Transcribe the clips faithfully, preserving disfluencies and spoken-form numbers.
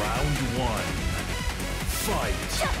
Round one. Fight.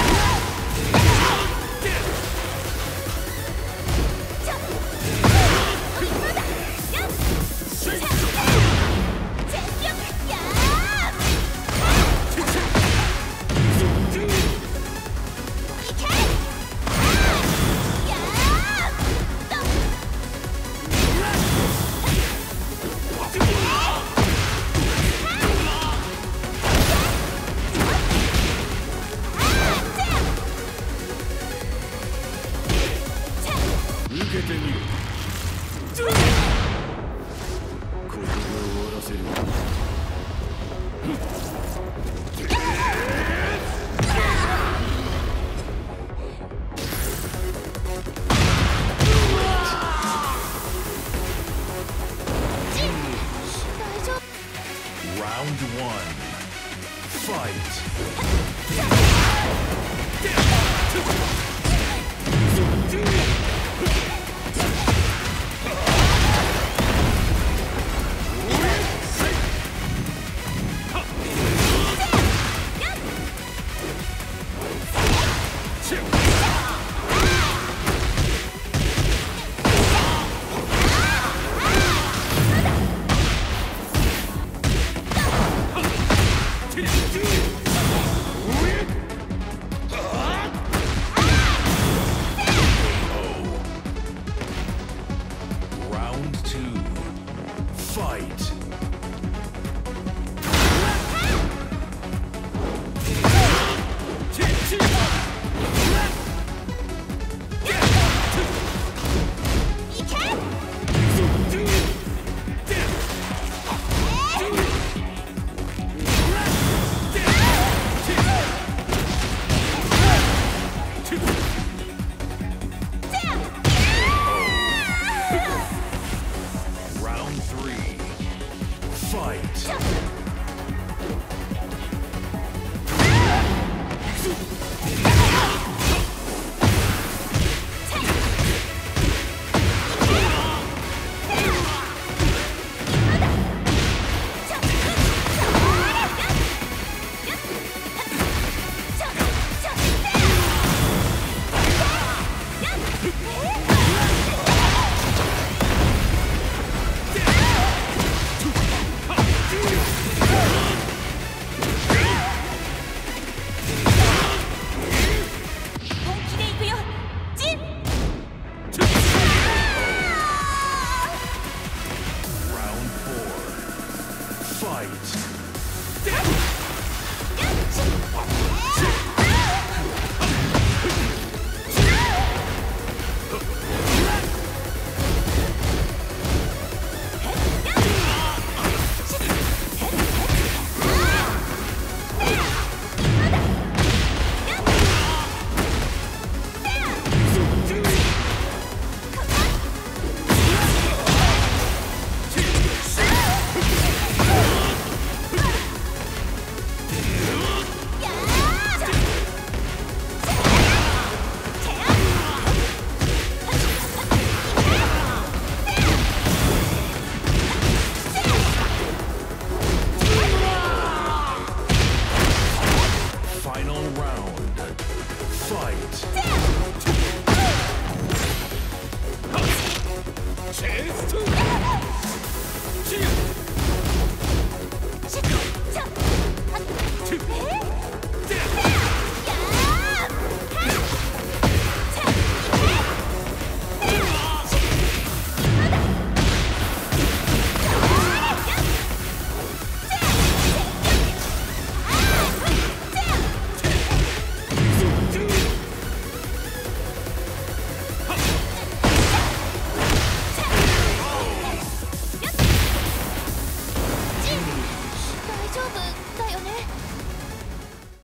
round. Fight. Damn.